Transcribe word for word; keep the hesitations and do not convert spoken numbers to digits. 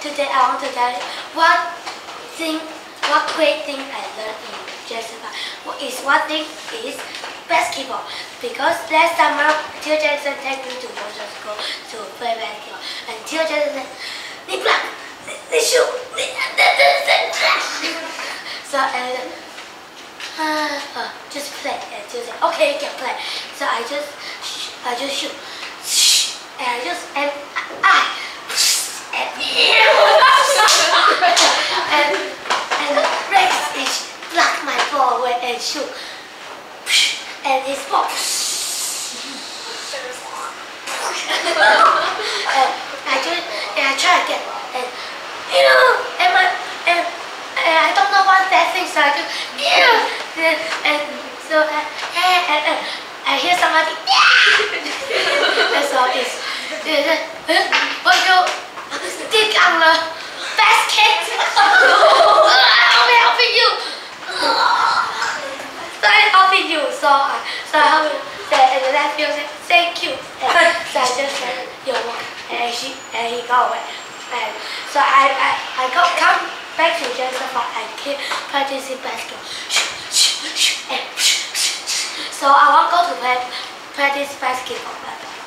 Today I want to tell you what thing, what great thing I learned in Jackson Park. Is one thing is basketball, because last summer Teacher Jackson took me to water school to play basketball, and Teacher Jackson said, "They block, they shoot, they so and uh, uh, just play." And Teacher said, "Okay, you can play." So I just, I just shoot, and I just and I. and and Rex is blocked my ball away and shoot, and his ball. and I just and I try again, and you know, and my and, and I don't know what that thing, so I just and, and so I, and, and, and I hear somebody and so it's what you. Stick on the basket. I'm helping you. So I'm helping you. So I, so I help you. And then I feel thank you. And so I just said you're welcome. And she and he got away. And so I I I got come back to Jackson Park and keep practicing basketball. So I want to go to play practice basketball.